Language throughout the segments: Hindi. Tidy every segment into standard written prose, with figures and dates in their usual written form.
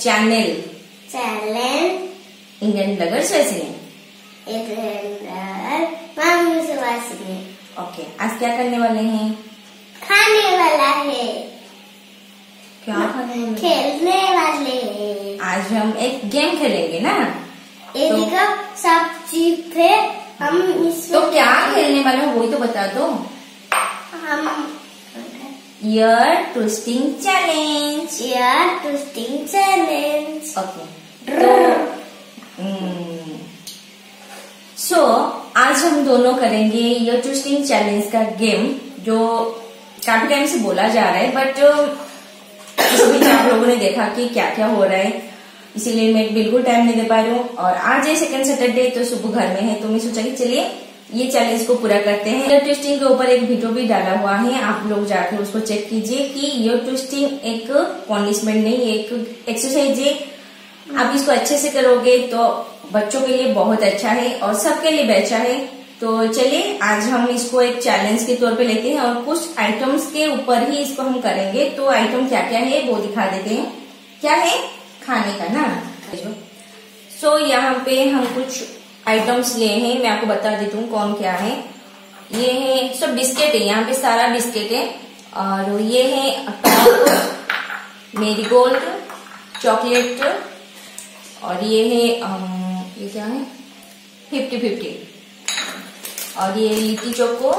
channel. Channel. Indian letters वैसे नहीं. Okay. आज क्या करने वाले हैं? खाने वाला है. क्या खाने वाले? खेलने वाले हैं. आज हम एक गेम खेलेंगे ना? ये देखो सब चीप है. हम इसमें तो क्या खेलने वाले हो वही तो बता दो. हम Ear Twisting Challenge. Ear Twisting Challenge. Okay. So, आज हम दोनों करेंगे Ear Twisting Challenge का गेम जो काफी टाइम से बोला जा रहा है बट इस बीच आप लोगों ने देखा कि क्या क्या हो रहा है इसीलिए मैं बिल्कुल टाइम नहीं दे पा रही हूँ. और आज है सेकंड सैटरडे तो सुबह घर में है तो मैं सोचा कि चलिए ये चैलेंज को पूरा करते हैं. Ear Twisting के ऊपर एक वीडियो भी डाला हुआ है आप लोग जाकर उसको चेक कीजिए कि Ear Twisting एक पनिशमेंट नहीं एक एक्सरसाइज है. आप इसको अच्छे से करोगे तो बच्चों के लिए बहुत अच्छा है और सबके लिए बेहतर है. तो चलिए आज हम इसको एक चैलेंज के तौर पे लेते हैं और कुछ आइटम्स के ऊपर ही इसको हम करेंगे. तो आइटम क्या क्या है वो दिखा देते हैं. क्या है खाने का ना. सो यहाँ पे हम कुछ आइटम्स लिए हैं मैं आपको बता देती हूँ कौन क्या है. ये है सब बिस्किट है यहाँ पे सारा बिस्किट है. और ये है मेरीगोल्ड चॉकलेट और ये है ये क्या है 50-50 और ये litti chokha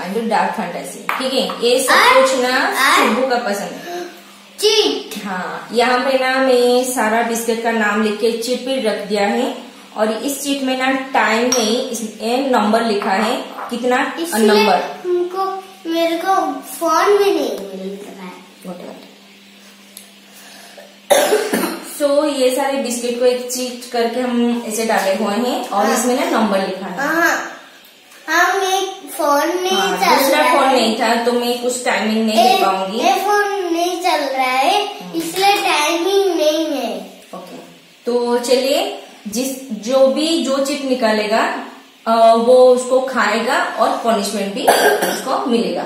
and Dark Fantasy. ठीक है ये सब कुछ ना सुबह का पसंद है. चीट हाँ यहाँ पे ना मैं सारा बिस्किट का नाम लिख के चीट पे रख दिया है. और इस चीट में ना टाइम नहीं इसमें नंबर लिखा है कितना नंबर. हमको मेरे को फोन में नहीं मिलता है. तो ये सारे बिस्किट को एक चीट करके हम ऐसे डाले हुए हैं और इसमें ना नंबर लिखा है. हम एक फोन नहीं चल दूसरा रहा फोन है. नहीं था तो मैं कुछ टाइमिंग नहीं दे पाऊंगी. ये फोन नहीं चल रहा है इसलिए टाइमिंग नहीं है. ओके तो चलिए जो चिट निकालेगा वो उसको खाएगा और पनिशमेंट भी उसको मिलेगा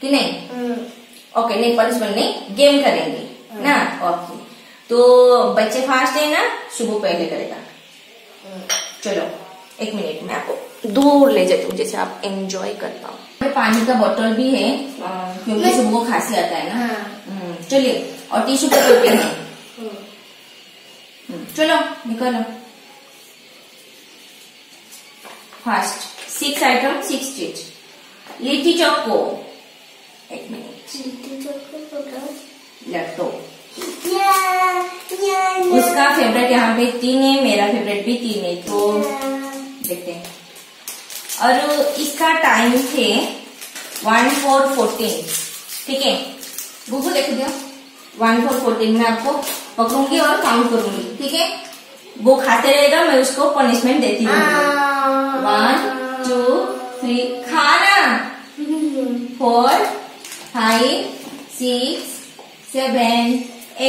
कि नहीं. ओके नहीं पनिशमेंट नहीं गेम करेंगे ना. ओके तो बच्चे फास्ट है ना सुबह पहले करेगा. चलो एक मिनट में आपको दूर ले जाती हूँ जैसे आप एंजॉय कर पाओ. पानी का बोतल भी है क्योंकि सुबह खांसी आता है ना. चलिए और टिश्यू पेपर भी है. चलो निकालो फास्ट. 6 आइटम 6 चीज. लिट्टी चोको एक मिनट. लिट्टी चोको लैपटॉप उसका फेवरेट यहाँ पे 3 है. मेरा फेवरेट भी 3 है तो देखते हैं. और इसका टाइम है 1:14. ठीक है गूगल देख दिया 1:14 में आपको पकड़ूंगी और काउंट करूंगी. ठीक है वो खाते रहेगा मैं उसको पनिशमेंट देती हूँ. 1 2 3 खाना 4 5 6 7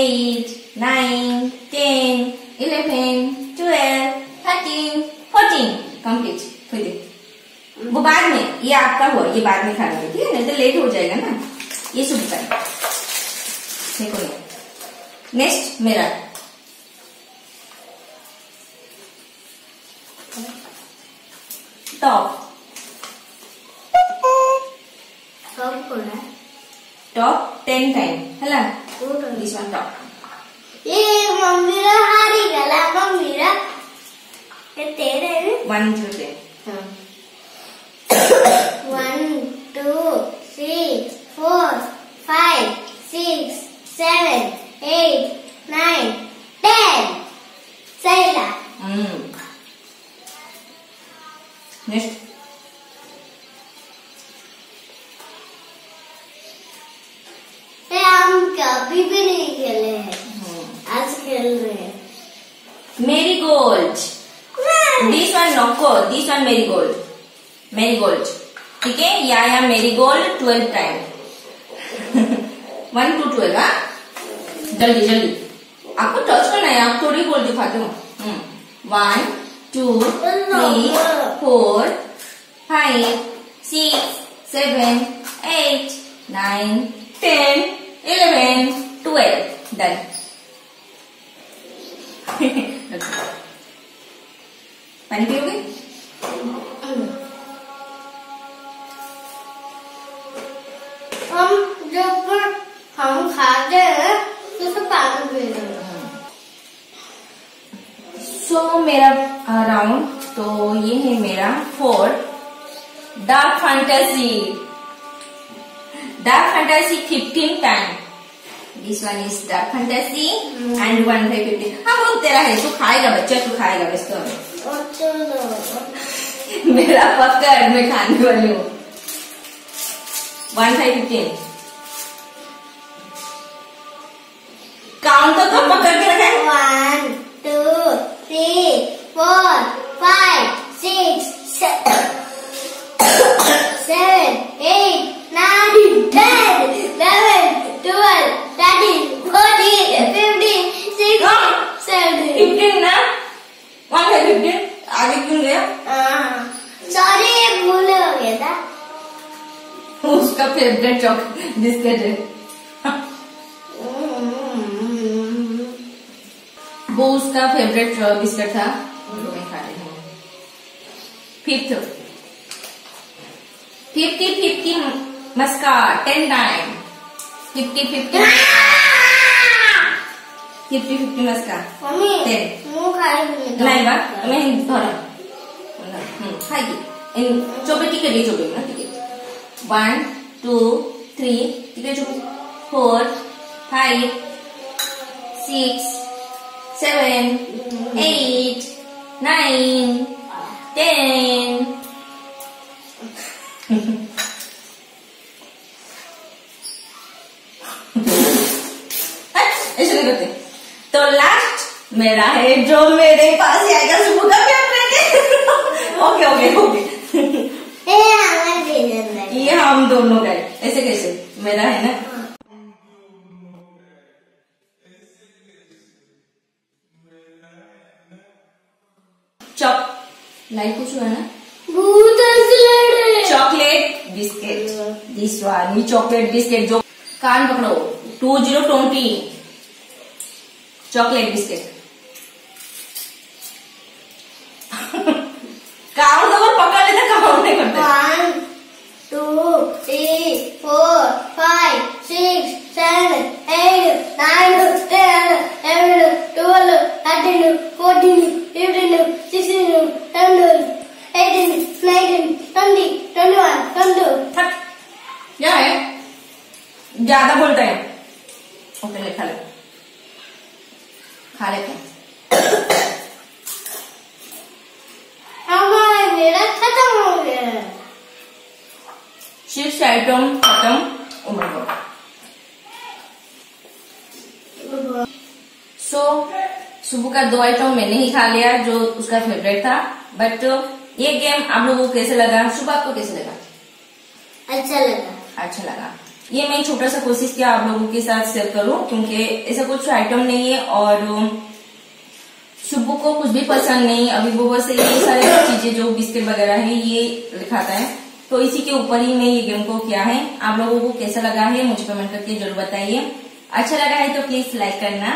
8 9 10 11 12 13 14 कम्प्लीट हो गए. वो बाद में ये आपका हो ये बाद में खाना है. ठीक है नहीं तो लेट हो जाएगा ना. ये सुबह का देखो नेक्स्ट मेरा टॉप. टॉप 10 टाइम है ना. This one top. ये मम्मीरा हारी गला मम्मीरा ये तेरे हैं. 1 2 3 हाँ 1 2 3 4 5 6 7 8 9 10 सही ला. Next अभी भी नहीं खेले हैं आज खेल रहे हैं. Marigold this one Marigold. ठीक है या मेरीगोल्ड 12 टाइम 1 to 12. हाँ जल्दी जल्दी आपको टच करना है. आप थोड़ी गोल दिखाते हो. 1 2 3 4 5 6 7 8 9 10 11 12 done. पानी पियोगे? हम खाते हैं तो सब पानी पी रहे हैं। सो मेरा राउंड तो ये है मेरा 4 Dark Fantasy. Dark Fantasy 15 time. This one is Dark Fantasy and 1 by 15. हाँ वो तेरा है, तू खाएगा बच्चा, तू खाएगा बस तो। मेरा पक्का है, मैं खाने वाली हूँ। 1 by 15. काउंट तो कब पकड़ के रखा है? 1 by 15 ना? 1 by 15 आगे क्यों गया? सॉरी भूल हो गया था। उसका फेवरेट चॉकलेट बिस्किट है। वो उसका फेवरेट बिस्किट था, वो मैं खा रही हूँ। 50 मस्का 10 टाइम। 50 मस्का 10 नहीं बा मैं धरा खाएगी इन चौबे टिके ली चौबे ना टिके 1 2 3 टिके चौबे 4 5 6 7 8 9 10 तो लास्ट मेरा है जो मेरे पास आएगा सुबह का फेवरेट। ओके ये हम दोनों का है, ऐसे कैसे मेरा है ना। चॉप लाइक कुछ है ना, chocolate biscuit this one chocolate biscuit जो कान पकड़ो 2020 चॉकलेट बिस्किट काउंट अगर पकड़ लेते काउंट नहीं करते। 1 2 3 4 5 6 7 8 9 10 11 12 13 14 15 16 17 18 19 20 21 22 23 24 25 26 27 28 29 30 क्या है ज्यादा बोलते हैं। ओके लिखा लो खा लेते हैं। मेरा खत्म हो गया। शिफ्ट आइटम खत्म। सो सुबह का 2 आइटम मैंने ही खा लिया जो उसका फेवरेट था। बट ये गेम आप लोगों को कैसे लगा? सुबह आपको कैसे लगा? अच्छा लगा, अच्छा लगा। ये मैं छोटा सा कोशिश किया आप लोगों के साथ शेयर करूं क्योंकि ऐसा कुछ आइटम नहीं है और शुभू को कुछ भी पसंद नहीं। अभी वो बस ये सारी चीजें जो बिस्किट वगैरह है ये खाता है, तो इसी के ऊपर ही मैं ये गेम को किया है। आप लोगों को कैसा लगा है मुझे कमेंट करके जरूर बताइए। अच्छा लगा है तो प्लीज लाइक करना,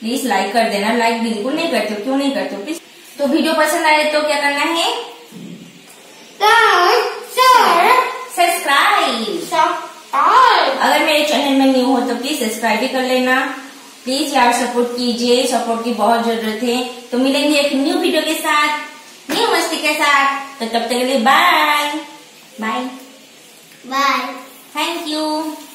प्लीज लाइक कर देना। लाइक बिल्कुल नहीं करते, क्यों नहीं करते प्लीज। तो वीडियो पसंद आए तो क्या करना है? सब्सक्राइब। अगर मेरे चैनल में न्यू हो तो प्लीज सब्सक्राइब भी कर लेना। प्लीज यार सपोर्ट कीजिए, सपोर्ट की बहुत जरूरत है। तो मिलेंगे एक न्यू वीडियो के साथ, न्यू मस्ती के साथ। तो तब तक के लिए bye bye bye. Thank you.